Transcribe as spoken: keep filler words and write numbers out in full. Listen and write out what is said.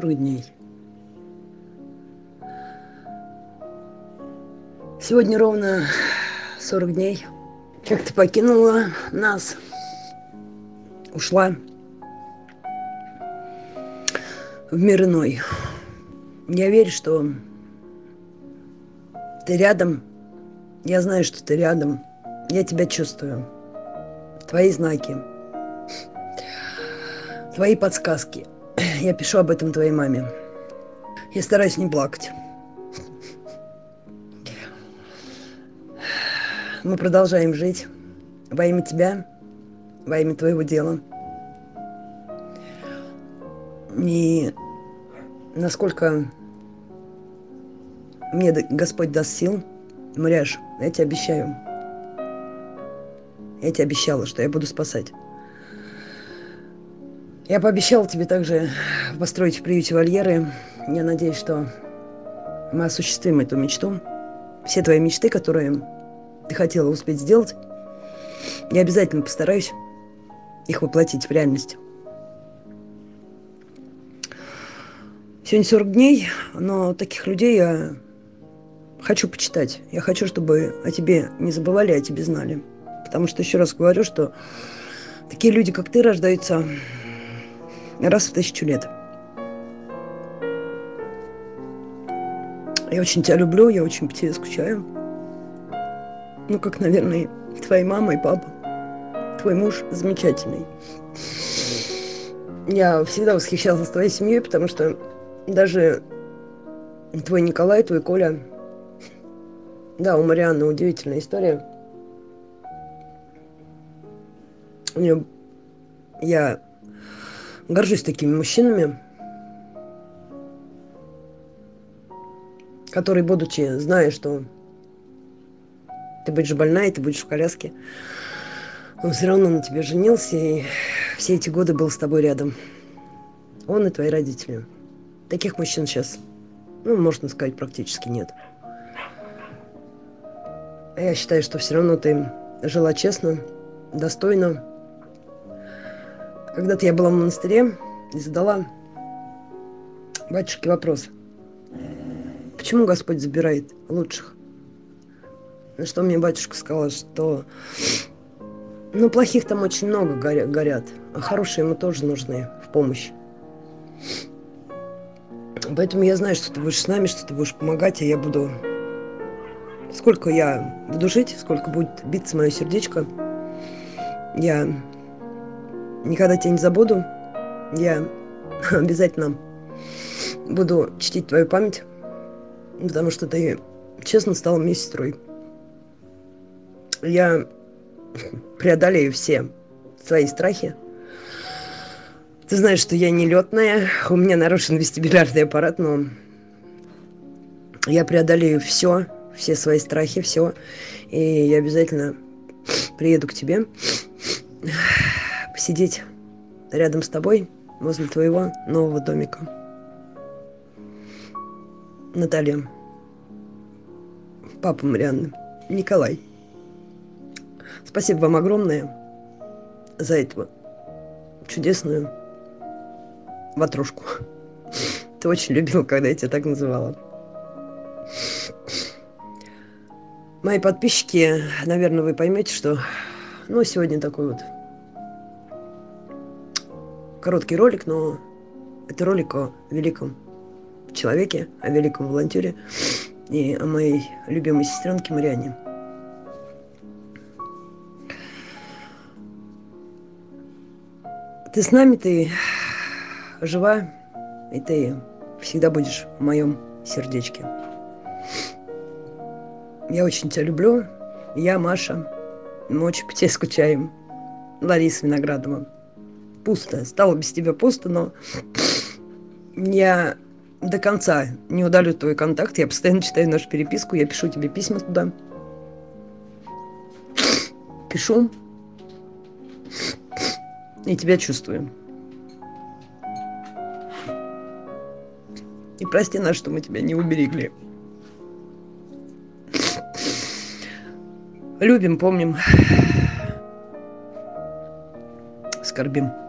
сорок дней. Сегодня ровно сорок дней. Как ты покинула нас, ушла в мир иной. Я верю, что ты рядом. Я знаю, что ты рядом. Я тебя чувствую. Твои знаки, твои подсказки. Я пишу об этом твоей маме. Я стараюсь не плакать. Мы продолжаем жить во имя тебя, во имя твоего дела. И насколько мне Господь даст сил, Марьяш, я тебе обещаю. Я тебе обещала, что я буду спасать. Я пообещала тебе также построить в приюте вольеры. Я надеюсь, что мы осуществим эту мечту. Все твои мечты, которые ты хотела успеть сделать, я обязательно постараюсь их воплотить в реальность. Сегодня сорок дней, но таких людей я хочу почитать. Я хочу, чтобы о тебе не забывали, о тебе знали. Потому что, еще раз говорю, что такие люди, как ты, рождаются раз в тысячу лет. Я очень тебя люблю, я очень по тебе скучаю. Ну, как, наверное, твоя мама и папа. Твой муж замечательный. Я всегда восхищалась твоей семьей, потому что даже твой Николай, твой Коля... Да, у Марианны удивительная история. У нее... Я горжусь такими мужчинами, которые, будучи, зная, что... Ты будешь больна, и ты будешь в коляске. Он все равно на тебе женился, и все эти годы был с тобой рядом. Он и твои родители. Таких мужчин сейчас, ну, можно сказать, практически нет. Я считаю, что все равно ты жила честно, достойно. Когда-то я была в монастыре и задала батюшке вопрос. Почему Господь забирает лучших? На что мне батюшка сказал, что ну, плохих там очень много горят, а хорошие ему тоже нужны в помощь. Поэтому я знаю, что ты будешь с нами, что ты будешь помогать, и я буду... Сколько я буду жить, сколько будет биться мое сердечко, я никогда тебя не забуду. Я обязательно буду чтить твою память, потому что ты, честно, стала мне сестрой. Я преодолею все свои страхи. Ты знаешь, что я не летная. У меня нарушен вестибулярный аппарат, но я преодолею все, все свои страхи, все. И я обязательно приеду к тебе посидеть рядом с тобой, возле твоего нового домика. Наталья, папа Марианны, Николай. Спасибо вам огромное за эту чудесную ватрушку. Ты очень любила, когда я тебя так называла. Мои подписчики, наверное, вы поймете, что... Ну, сегодня такой вот короткий ролик, но это ролик о великом человеке, о великом волонтере и о моей любимой сестренке Марианне. Ты с нами, ты жива, и ты всегда будешь в моем сердечке. Я очень тебя люблю. Я Маша. Мы очень по тебе скучаем. Лариса Виноградова. Пусто. Стало без тебя пусто, но я до конца не удалю твой контакт. Я постоянно читаю нашу переписку. Я пишу тебе письма туда. Пишу. И тебя чувствую. И прости нас, что мы тебя не уберегли. Любим, помним. Скорбим.